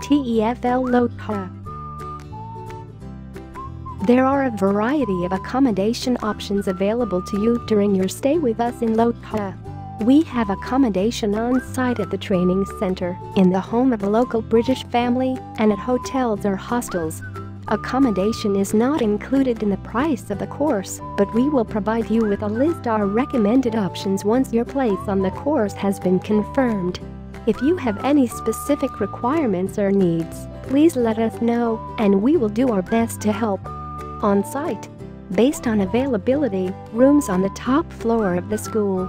TEFL Loja. There are a variety of accommodation options available to you during your stay with us in Loja. We have accommodation on-site at the training center, in the home of a local British family, and at hotels or hostels. Accommodation is not included in the price of the course, but we will provide you with a list of our recommended options once your place on the course has been confirmed. If you have any specific requirements or needs, please let us know, and we will do our best to help. On-site. Based on availability, rooms on the top floor of the school.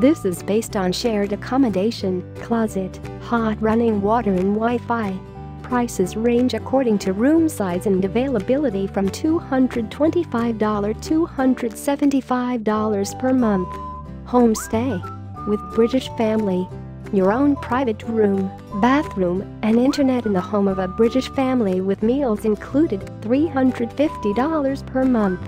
This is based on shared accommodation, closet, hot running water and Wi-Fi. Prices range according to room size and availability from $225 to $275 per month. Homestay. With British family. Your own private room, bathroom, and internet in the home of a British family with meals included, $350 per month.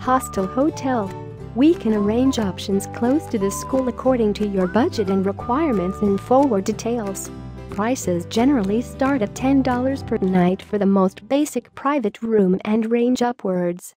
Hostel hotel. We can arrange options close to the school according to your budget and requirements in forward details. Prices generally start at $10 per night for the most basic private room and range upwards